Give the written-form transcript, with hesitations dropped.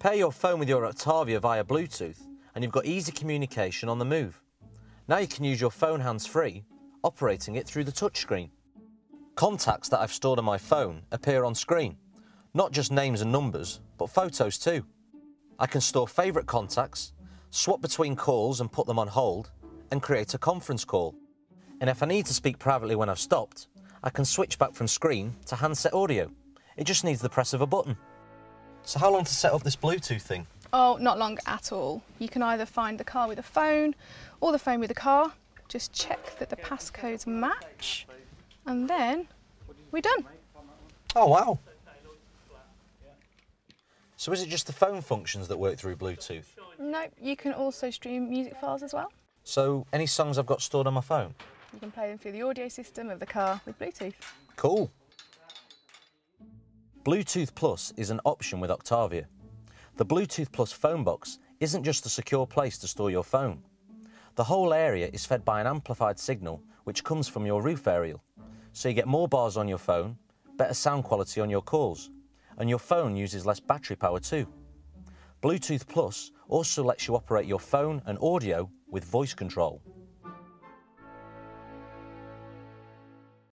Pair your phone with your Octavia via Bluetooth and you've got easy communication on the move. Now you can use your phone hands-free, operating it through the touchscreen. Contacts that I've stored on my phone appear on screen. Not just names and numbers, but photos too. I can store favourite contacts, swap between calls and put them on hold, and create a conference call. And if I need to speak privately when I've stopped, I can switch back from screen to handset audio. It just needs the press of a button. So how long to set up this Bluetooth thing? Oh, not long at all. You can either find the car with a phone or the phone with a car. Just check that the passcodes match, and then we're done. Oh, wow. So is it just the phone functions that work through Bluetooth? No, you can also stream music files as well. So any songs I've got stored on my phone? You can play them through the audio system of the car with Bluetooth. Cool. Bluetooth Plus is an option with Octavia. The Bluetooth Plus phone box isn't just a secure place to store your phone. The whole area is fed by an amplified signal which comes from your roof aerial, so you get more bars on your phone, better sound quality on your calls, and your phone uses less battery power too. Bluetooth Plus also lets you operate your phone and audio with voice control.